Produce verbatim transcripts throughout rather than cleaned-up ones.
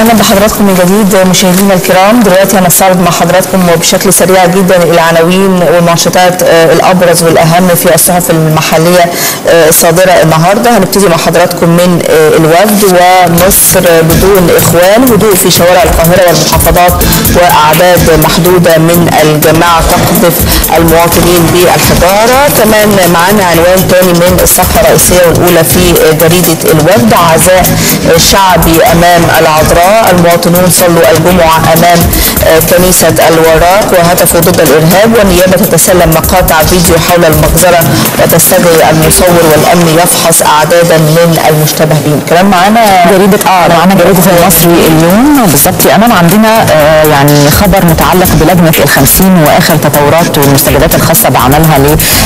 اهلا بحضراتكم من جديد مشاهدينا الكرام. دلوقتي هنستعرض مع حضراتكم بشكل سريع جدا العناوين والمنشطات الابرز والاهم في الصحف المحليه الصادره النهارده. هنبتدي مع حضراتكم من الوفد ومصر بدون اخوان، هدوء في شوارع القاهره والمحافظات واعداد محدوده من الجماعه تقذف المواطنين بالحجاره. كمان معانا عنوان ثاني من الصفحه الرئيسيه والاولى في جريده الوفد، عزاء شعبي امام العذراء، المواطنون صلوا الجمعة أمام كنيسة الوراق وهتفوا ضد الإرهاب، والنيابة تتسلم مقاطع فيديو حول المجزرة وتستدعي المصور والأمن يفحص أعدادا من المشتبهين. كلام معانا جريدة اه معانا جريدة المصري اليوم بالظبط يا أمل. عندنا آه يعني خبر متعلق بلجنة الخمسين وآخر تطورات والمستجدات الخاصة بعملها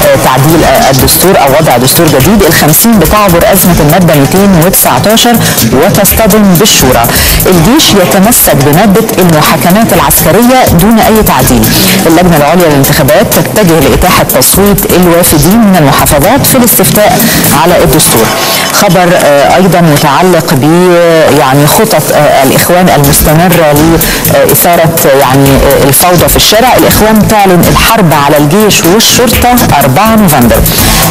لتعديل الدستور أو وضع دستور جديد. الخمسين بتعبر أزمة المادة مئتين وتسعتاشر وتصطدم بالشورى. الجيش يتمسك بمادة المحاكمات العسكرية دون أي تعديل. اللجنة العليا للانتخابات تتجه لإتاحة تصويت الوافدين من المحافظات في الاستفتاء على الدستور. خبر أيضا متعلق ب يعني خطط الإخوان المستمرة لإثارة يعني الفوضى في الشارع. الإخوان تعلن الحرب على الجيش والشرطة أربعة نوفمبر.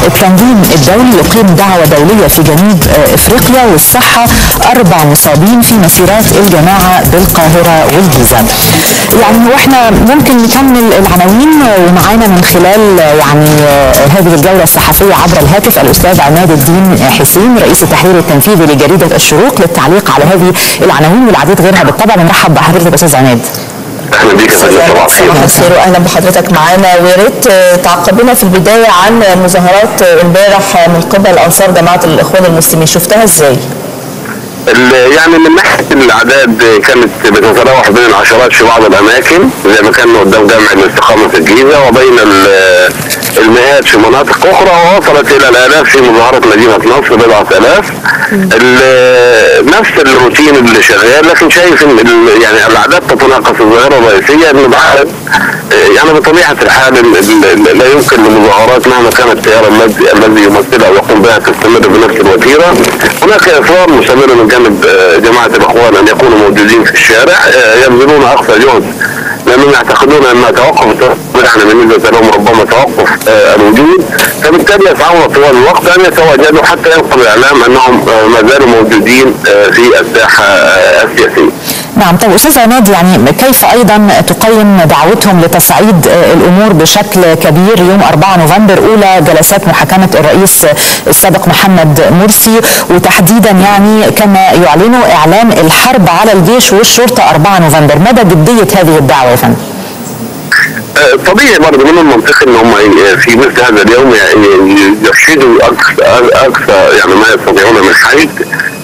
التنظيم الدولي يقيم دعوة دولية في جنوب إفريقيا، والصحة أربع مصابين في مسيرات الجماعة بالقاهرة والجيزة. يعني واحنا ممكن نكمل العناوين، ومعانا من خلال يعني هذه الجولة الصحفية عبر الهاتف الأستاذ عماد الدين حسين رئيس التحرير التنفيذي لجريدة الشروق للتعليق على هذه العناوين والعديد غيرها بالطبع. بنرحب بحضرتك أستاذ عماد. اهلا بيك يا فندم. طبعا صباح الخير واهلا بحضرتك معانا. ويا ريت تعقبنا في البداية عن مظاهرات امبارح من قبل أنصار جماعة الإخوان المسلمين، شفتها ازاي؟ يعني من ناحيه الاعداد كانت بتتراوح بين العشرات في بعض الاماكن زي ما كان قدام جامع الاستقامه في الجيزه، وبين المئات في مناطق اخرى، ووصلت الى الالاف في مظاهره مدينه نصر بضعه الاف. نفس الروتين اللي شغال، لكن شايف ان يعني الاعداد تتناقص. الظاهره الرئيسيه ان العدد يعني بطبيعه الحال لا يمكن للمظاهرات مهما كان التيار الذي يمثلها او يقوم بها تستمر بنفس الوتيره. هناك اصرار مستمر من جانب جماعه الاخوان ان يكونوا موجودين في الشارع، يبذلون اقصى جهد لانهم يعتقدون ان توقف يعني بالنسبه لهم ربما توقف الوجود، فبالتالي يسعون طوال الوقت ان يتواجدوا حتى ينقل الاعلام انهم ما زالوا موجودين في الساحه السياسيه. نعم. طب استاذ عماد، يعني كيف ايضا تقيم دعوتهم لتصعيد الامور بشكل كبير يوم أربعة نوفمبر، اولى جلسات محاكمه الرئيس السابق محمد مرسي، وتحديدا يعني كما يعلنوا اعلان الحرب على الجيش والشرطه أربعة نوفمبر، مدى جديه هذه الدعوه يا فندم؟ طبيعي برضه من المنطقي ان هم في مثل هذا اليوم يفشدوا اقصى يعني ما يستطيعون من حيث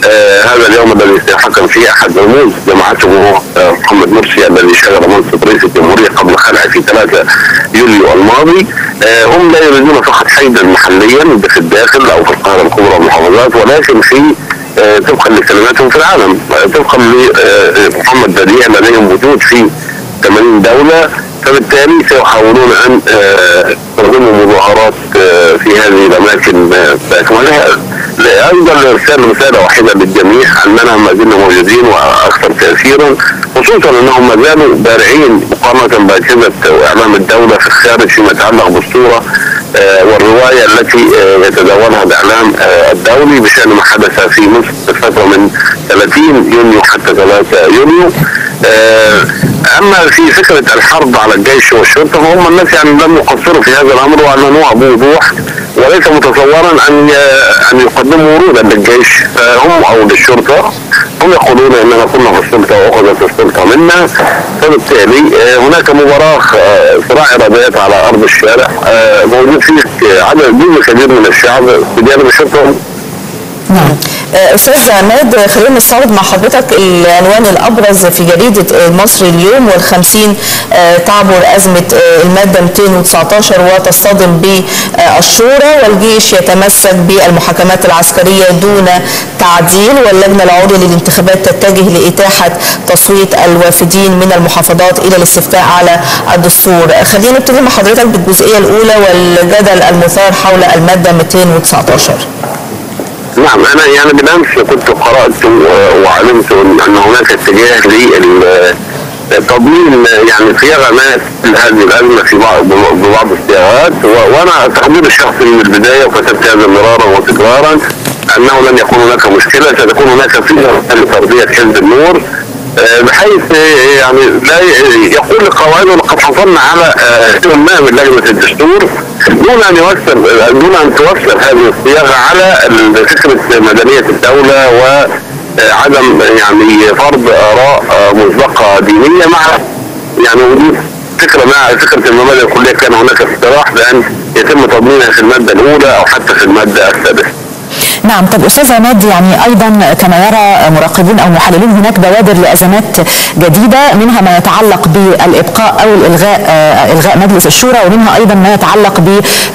آه هذا اليوم الذي سيحكم فيه احد رموز جماعته وهو آه محمد مرسي الذي شغل منصب رئيس الجمهوريه قبل خلعه في ثلاثة يوليو الماضي. آه هم لا يريدون فقط حيدا محليا في الداخل او في القاهره الكبرى والمحافظات، ولكن في آه طبقا لكلماتهم في العالم، طبقا لمحمد بديع لديهم وجود في ثمانين دولة، فبالتالي سيحاولون ان ينظموا مظاهرات في هذه الاماكن باكملها. ايضا ارسال رساله واحده للجميع اننا ما زلنا موجودين واكثر تاثيرا، خصوصا انهم ما زالوا بارعين مقارنه باجهزه اعلام الدوله في الخارج فيما يتعلق بالصوره والروايه التي يتداولها الاعلام الدولي بشان ما حدث في مصر في الفتره من ثلاثين يونيو حتى ثلاثة يونيو. اما في فكره الحرب على الجيش والشرطه فهم الناس يعني لم يقصروا في هذا الامر واعلنوها بوضوح، وليس متصورا ان ان يقدموا ورودا للجيش هم او للشرطه. هم يقولون اننا كنا في السلطه واخذت السلطه منا، فبالتالي هناك مباراه صراع ارادات على ارض الشارع موجود فيه عدد كبير من الشعب بجانب الشرطه. نعم. استاذ عماد، خلينا نستعرض مع حضرتك العنوان الابرز في جريده المصري اليوم، والخمسين تعبر ازمه الماده مئتين وتسعتاشر وتصطدم بالشورى، والجيش يتمسك بالمحاكمات العسكريه دون تعديل، واللجنه العليا للانتخابات تتجه لاتاحه تصويت الوافدين من المحافظات الى الاستفتاء على الدستور. خلينا نبتدي مع حضرتك بالجزئيه الاولى والجدل المثار حول الماده مئتين وتسعتاشر. نعم انا يعني بالامس كنت قرات وعلمت ان هناك اتجاه لتضمين يعني صياغه ما لهذه الازمه في بعض ببعض الصياغات، وانا تقديري الشخصي من البدايه وكتبت هذا مرارا وتكرارا انه لن يكون هناك مشكله، ستكون هناك صيغه لتربيه حزب النور بحيث يعني لا يقول القوانين لقد حصلنا على شيء ما من لجنه الدستور دون ان يوصل دون ان توصل هذه الصياغه على فكره مدنيه الدوله وعدم يعني فرض اراء مسبقه دينيه، مع يعني وجود فكره مع فكره المبادئ الكليه كان هناك اقتراح بان يتم تضمينها في الماده الاولى او حتى في الماده السادسه. نعم. طب أستاذ عماد، يعني أيضا كما يرى مراقبون أو محللون هناك بوادر لأزمات جديدة، منها ما يتعلق بالإبقاء أو الإلغاء إلغاء مجلس الشورى، ومنها أيضا ما يتعلق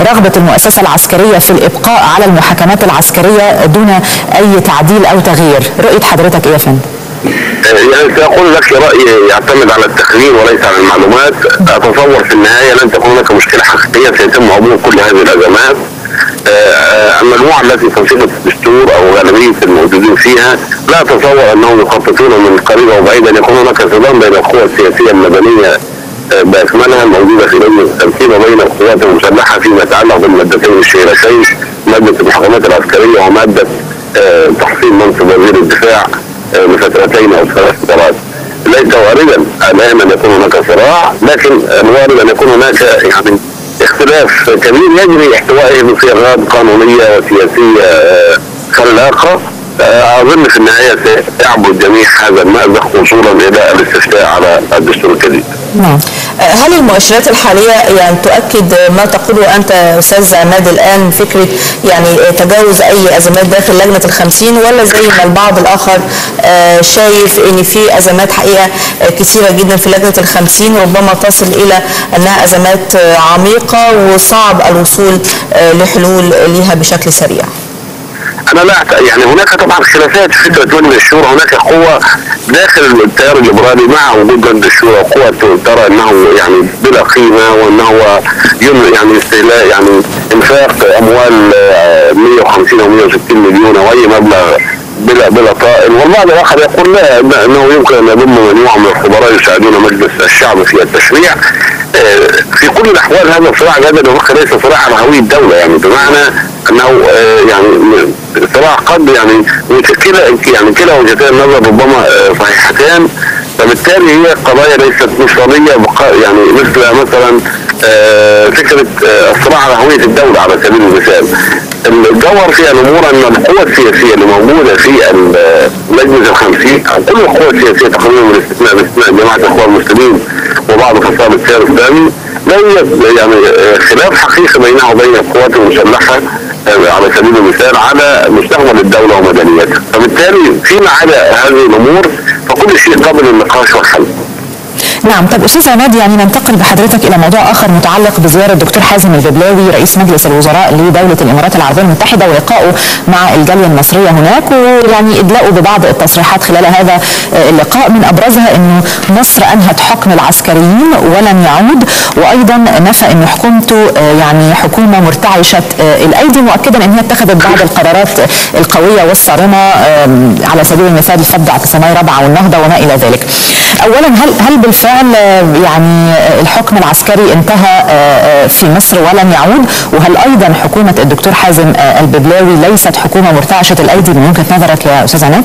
برغبة المؤسسة العسكرية في الإبقاء على المحاكمات العسكرية دون أي تعديل أو تغيير. رؤية حضرتك إيه يا فندم؟ يعني سأقول لك رأيي يعتمد على التخمين وليس على المعلومات. أتصور في النهاية لن تكون هناك مشكلة حقيقية سيتم عبور كل هذه الأزمات. المجموعه التي تنشئت الدستور او غالبيه الموجودين فيها لا اتصور انهم يخططون من قريب او بعيد ان يكون هناك صدام بين القوى السياسيه المدنيه باكملها الموجوده في لجنه التنفيذ وبين القوات المسلحه فيما يتعلق بالمادتين الشهيرتين، ماده المحاكمات العسكريه وماده تحصيل منصب وزير الدفاع لفترتين او ثلاث فترات. ليس واردا الان ان يكون هناك صراع، لكن الوارد ان يكون هناك يعني اختلاف كبير يجري احتوائه بصياغات قانونيه وسياسيه خلاقه. اظن في النهايه سيعبر جميع هذا المأزق وصولا الى الاستفتاء على الدستور الجديد. نعم. هل المؤشرات الحاليه يعني تؤكد ما تقوله انت استاذ عماد الان، فكره يعني تجاوز اي ازمات داخل لجنه الخمسين، ولا زي ما البعض الاخر شايف ان في ازمات حقيقه كثيره جدا في لجنه الخمسين ربما تصل الى انها ازمات عميقه وصعب الوصول لحلول لها بشكل سريع؟ أنا لا يعني هناك طبعا خلافات في فكرة لجنة الشورى، هناك قوة داخل التيار الليبرالي مع وجود لجنة الشورى قوة ترى أنه يعني بلا قيمة وأنه هو يعني استهلاك يعني إنفاق أموال مئة وخمسين أو مئة وستين مليون أو أي مبلغ بلا بلا طائل، والبعض الآخر يقول لا أنه يمكن أن يضم مجموعة من الخبراء يساعدون مجلس الشعب في التشريع. في كل الأحوال هذا الصراع هذا ليس صراع على هوية الدولة، يعني بمعنى أنه يعني صراع قد يعني يعني كلا وجهتي النظر ربما صحيحتان، فبالتالي هي قضايا ليست مفصلية يعني مثل مثلا فكرة الصراع على هوية الدولة على سبيل المثال. الجوهر في الأمور أن القوى السياسية اللي موجودة في لجنة الخمسين، كل القوى السياسية تقريبا باستثناء باستثناء جماعة الإخوان المسلمين وبعض فصائل التيار الإسلامي، لا يوجد يعني خلاف حقيقي بينها وبين القوات المسلحة على سبيل المثال على مستقبل الدولة ومدنيتها، فبالتالي فيما عدا هذه الأمور فكل شيء قابل للنقاش والحل. نعم. طب استاذ عماد، يعني ننتقل بحضرتك الى موضوع اخر متعلق بزياره الدكتور حازم الببلاوي رئيس مجلس الوزراء لدوله الامارات العربيه المتحده ولقائه مع الجاليه المصريه هناك، ويعني ادلاؤه ببعض التصريحات خلال هذا اللقاء من ابرزها انه مصر انهت حكم العسكريين ولن يعود، وايضا نفى ان حكومته يعني حكومه مرتعشه الايدي، مؤكدا ان هي اتخذت بعض القرارات القويه والصارمه على سبيل المثال سد اعتصامي رابعه والنهضه وما الى ذلك. اولا هل هل بالفعل يعني الحكم العسكري انتهى في مصر ولن يعود؟ وهل ايضا حكومه الدكتور حازم الببلاوي ليست حكومه مرتعشه الايدي من وجهه نظرك يا استاذ عماد؟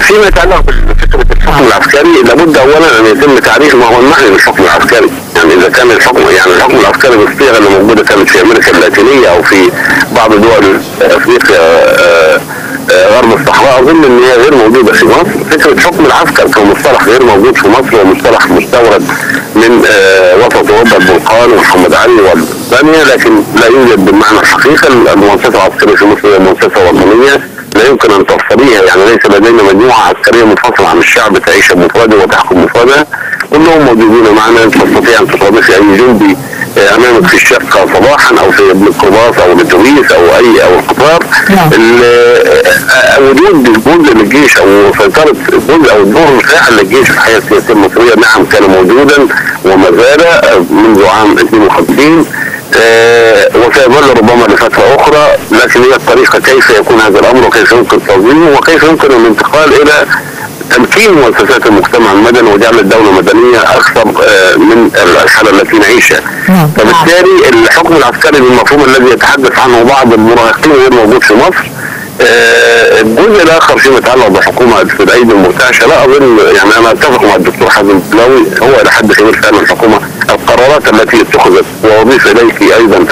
فيما يتعلق بفكره الحكم العسكري لابد اولا ان يتم تعريف ما هو المعنى للحكم العسكري، يعني اذا كان الحكم يعني الحكم العسكري بالصيغه اللي موجوده كانت في امريكا اللاتينيه او في بعض دول افريقيا غرب الصحراء اظن ان هي غير موجوده في مصر. فكره حكم العسكر كمصطلح غير موجود في مصر، ومصطلح مستورد من وسط اوروبا البلقان ومحمد علي والبانيا، لكن لا يوجد بالمعنى الحقيقي. المؤسسه العسكريه في مصر هي مؤسسه وطنيه لا يمكن ان تفصليها، يعني ليس لدينا مجموعه عسكريه منفصله عن الشعب تعيش بمفردها وتحكم بمفردها، كلهم موجودين معنا. تستطيع ان تستضيف اي جندي امامك في الشقه صباحا او في القباص او الاتوبيس او اي او القطار. وجود جزء من الجيش او سيطره جزء او الدور الفاعل للجيش في الحياه السياسيه المصريه نعم كان موجودا وما زال منذ عام اثنين وخمسين، وسيظل ربما لفتره اخرى، لكن هي الطريقه كيف يكون هذا الامر وكيف يمكن تنظيمه وكيف يمكن الانتقال الى تمكين مؤسسات المجتمع المدني وجعل الدوله مدنيه اكثر من الحاله التي نعيشها. فبالتالي الحكم العسكري بالمفهوم الذي يتحدث عنه بعض المراهقين غير موجود في مصر. الجزء الاخر فيما يتعلق بحكومه في الايدي المرتعشه، لا اظن، يعني انا اتفق مع الدكتور حازم الببلاوي، هو الى حد كبير فعلا الحكومه القرارات التي اتخذت، واضيف اليك ايضا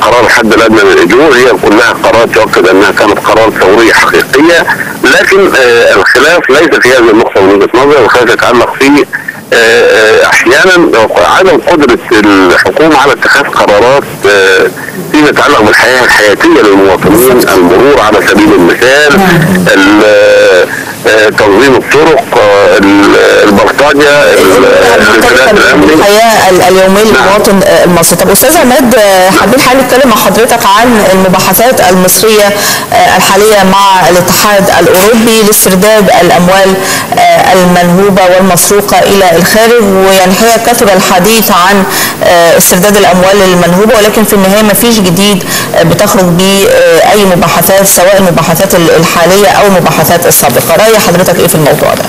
قرار الحد الادنى للاجور، هي كلها قرارات يؤكد انها كانت قرارات ثوريه حقيقيه، لكن الخلاف ليس في هذه النقطه من وجهه نظري، والخلاف يتعلق في احيانا عدم قدره الحكومه على اتخاذ قرارات فيما يتعلق بالحياه الحياتيه للمواطنين، المرور على سبيل المثال، تنظيم الطرق، البلطجه، الحياه اليوميه للمواطن المصري. طب استاذ عماد، حابين حابب اتكلم مع حضرتك عن المباحثات المصريه الحاليه مع الاتحاد الاوروبي لاسترداد الاموال المنهوبه والمسروقه الى الخارج، ويعني هي كثر الحديث عن استرداد الاموال المنهوبه، ولكن في النهايه ما فيش جديد بتخرج به اي مباحثات، سواء المباحثات الحاليه او المباحثات السابقه. راي حضرتك ايه في الموضوع ده؟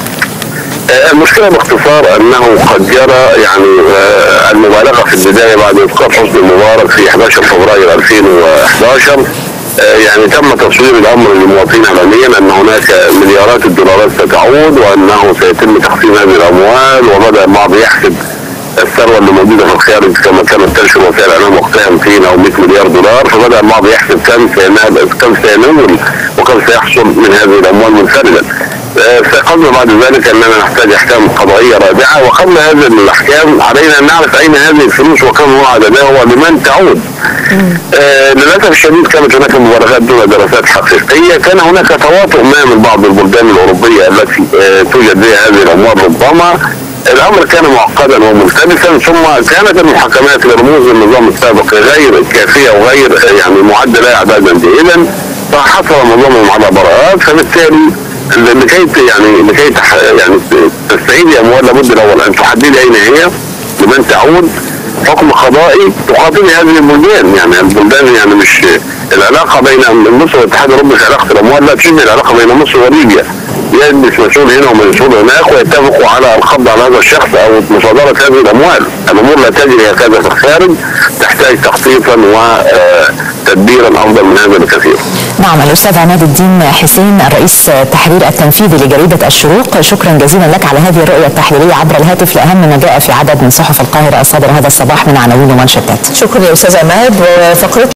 المشكله باختصار انه قد جرى يعني المبالغه في البدايه بعد انتقال حسني مبارك في احد عشر فبراير ألفين وأحد عشر، يعني تم تصوير الامر للمواطنين علنيا ان هناك مليارات الدولارات ستعود وانه سيتم تقسيم هذه الاموال، وبدا البعض يحسب الثروه اللي موجوده في الخارج كما كانت تنشر وسائل الاعلام وقتها مئتين او مئة مليار دولار، فبدا البعض يحسب كم كم سينول وكم سيحصل من هذه الاموال منفردا. استيقظنا بعد ذلك اننا نحتاج احكام قضائيه رادعه، وقبل هذه الاحكام علينا ان نعرف اين هذه الفلوس وكم هو عددها ولمن تعود. آه للاسف الشديد كانت هناك مبالغات دون دراسات حقيقيه، كان هناك تواطؤ ما من بعض البلدان الاوروبيه التي آه توجد فيها هذه الاموال، ربما الامر كان معقدا وملتبسا، ثم كانت المحاكمات لرموز النظام السابق غير كافيه وغير يعني معدله اعدادا جيدا، فحصل معظمهم على براءات، فبالتالي لكي يعني لكي يعني تستعيدي اموال لابد الاول ان تحددي اين هي، لمن تعود، حكم قضائي تقاطعني هذه البلدان، يعني البلدان يعني مش العلاقه بين مصر والاتحاد الاوروبي في علاقه الاموال لا تشبه العلاقه بين مصر وليبيا، يجلس مسؤول هنا ومسؤول هناك ويتفقوا على القبض على هذا الشخص او مصادره هذه الاموال، الامور لا تجري هكذا في الخارج، تحتاج تخطيطا وتدبيرا افضل من هذا بكثير. نعم، الاستاذ عماد الدين حسين الرئيس التحرير التنفيذي لجريده الشروق، شكرا جزيلا لك على هذه الرؤيه التحليليه عبر الهاتف لاهم ما جاء في عدد من صحف القاهره الصادر هذا الصباح من عناوين ومنشطات. شكرا يا استاذ عماد. وفقرة